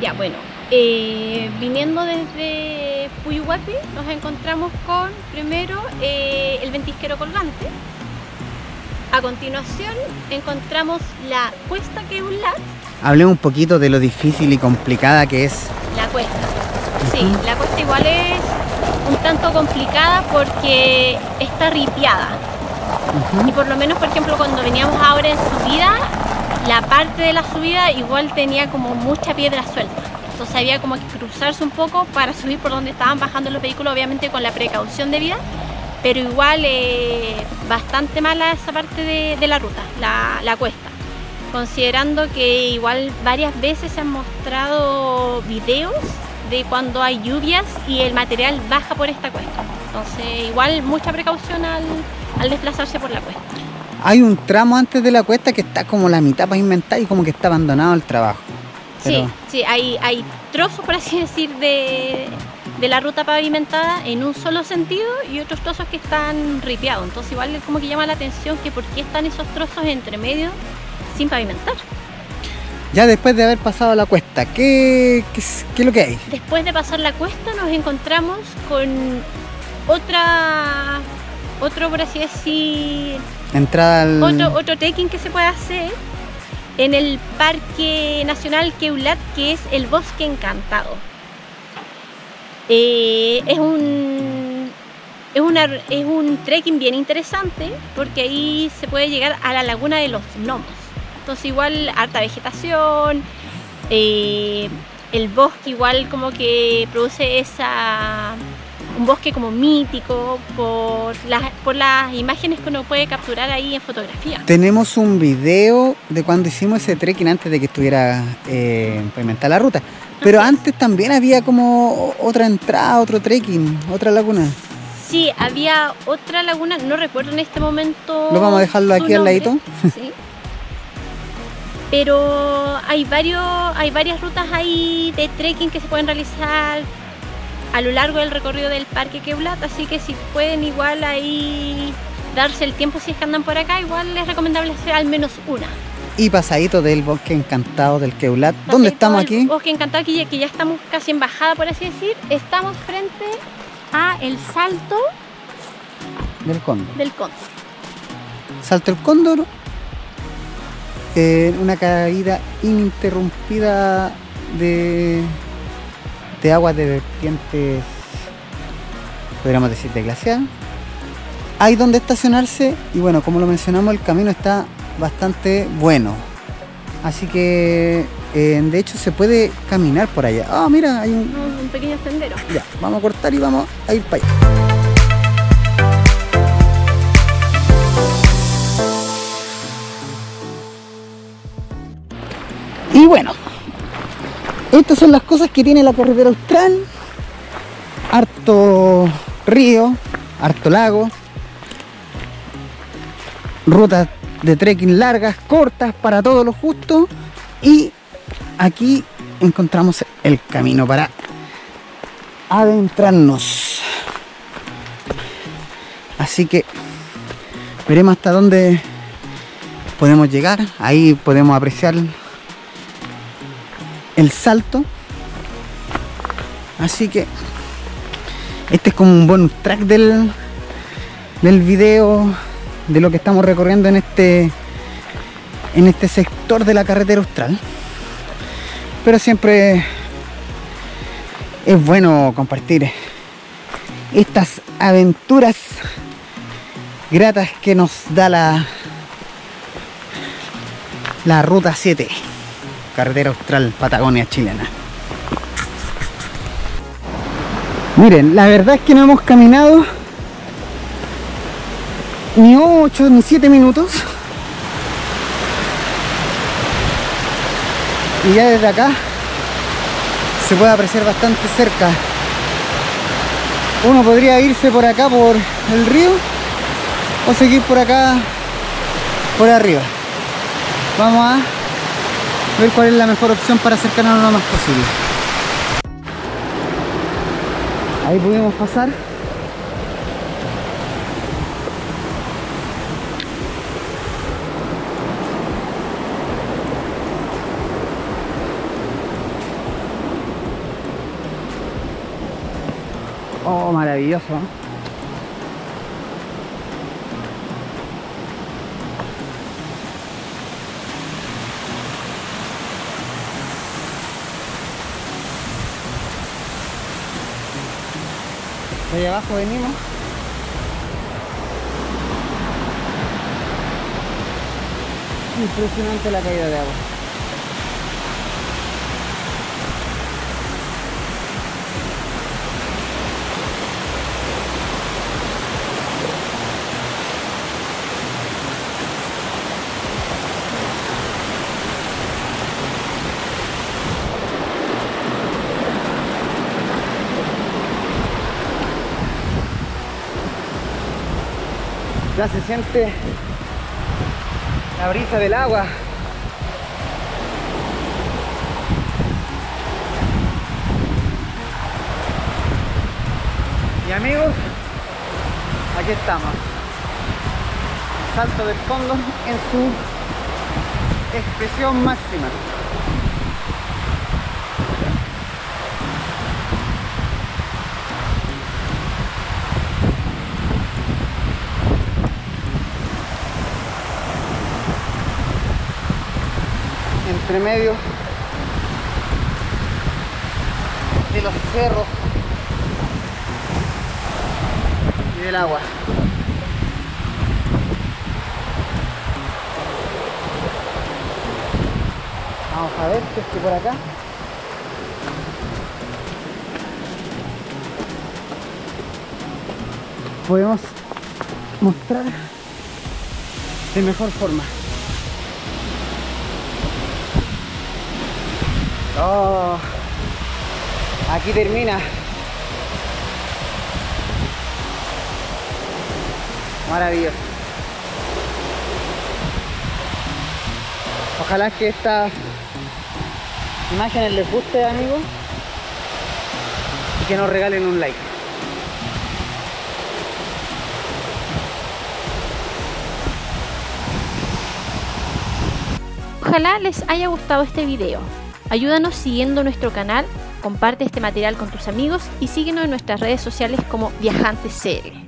Ya, bueno, viniendo desde Puyuhuapi nos encontramos con, primero, el ventisquero colgante. A continuación encontramos la cuesta Queulat. Hablemos un poquito de lo difícil y complicada que es. La cuesta. Sí, la cuesta igual es un tanto complicada porque está ripiada. Y por lo menos, por ejemplo, cuando veníamos ahora en subida, la parte de la subida igual tenía como mucha piedra suelta. Entonces había como que cruzarse un poco para subir por donde estaban bajando los vehículos, obviamente con la precaución debida. Pero igual bastante mala esa parte de la ruta, la cuesta. Considerando que igual varias veces se han mostrado videos de cuando hay lluvias y el material baja por esta cuesta. Entonces igual mucha precaución al desplazarse por la cuesta. Hay un tramo antes de la cuesta que está como la mitad pavimentada y como que está abandonado el trabajo. Pero... Sí, hay trozos, por así decir, de la ruta pavimentada en un solo sentido y otros trozos que están ripiados. Entonces igual es como que llama la atención que por qué están esos trozos entre medio sin pavimentar. Ya después de haber pasado la cuesta, ¿qué es lo que hay? Después de pasar la cuesta nos encontramos con otro, por así decir, entrada al... otro trekking que se puede hacer en el Parque Nacional Queulat, que es el Bosque Encantado. Es un trekking bien interesante porque ahí se puede llegar a la laguna de los gnomos. Entonces igual harta vegetación, el bosque igual como que produce un bosque como mítico por las imágenes que uno puede capturar ahí en fotografía. Tenemos un video de cuando hicimos ese trekking antes de que estuviera pavimentada la ruta. Pero antes también había como otra entrada, otro trekking, otra laguna. Sí, había otra laguna, no recuerdo en este momento. Lo vamos a dejarlo aquí al ladito. Sí. Pero hay varias rutas ahí de trekking que se pueden realizar a lo largo del recorrido del Parque Queulat, así que si pueden igual ahí darse el tiempo, si es que andan por acá, igual es recomendable hacer al menos una. Y pasadito del Bosque Encantado del Queulat. ¿Dónde estamos aquí? Bosque Encantado, que ya estamos casi en bajada, por así decir. Estamos frente a el Salto del Cóndor. Salto del Cóndor, una caída ininterrumpida de aguas de vertientes, podríamos decir de glaciar. Hay donde estacionarse y bueno, como lo mencionamos, el camino está bastante bueno, así que de hecho se puede caminar por allá. Ah, mira, hay un pequeño sendero. Ya, vamos a cortar y vamos a ir para allá. Y bueno, estas son las cosas que tiene la Carretera Austral: harto río, harto lago, rutas de trekking largas, cortas, para todo lo justo. Y aquí encontramos el camino para adentrarnos, así que veremos hasta dónde podemos llegar. Ahí podemos apreciar el salto, así que este es como un bonus track del video, de lo que estamos recorriendo en este sector de la Carretera Austral. Pero siempre es bueno compartir estas aventuras gratas que nos da la Ruta 7, Carretera Austral Patagonia chilena. Miren, la verdad es que no hemos caminado ni 8 ni 7 minutos y ya desde acá se puede apreciar bastante cerca. Uno podría irse por acá por el río o seguir por acá por arriba. Vamos a ver cuál es la mejor opción para acercarnos lo más posible. Ahí pudimos pasar. Oh, maravilloso. Allá abajo venimos. Impresionante la caída de agua. Ya se siente la brisa del agua. Y amigos, aquí estamos. Salto del Cóndor en su expresión máxima. Entre medio de los cerros y del agua. Vamos a ver qué es que por acá. Podemos mostrar de mejor forma. Oh, aquí termina. Maravilloso. Ojalá que estas imágenes les guste, amigos, y que nos regalen un like. Ojalá les haya gustado este video. Ayúdanos siguiendo nuestro canal, comparte este material con tus amigos y síguenos en nuestras redes sociales como Viajantes Cl.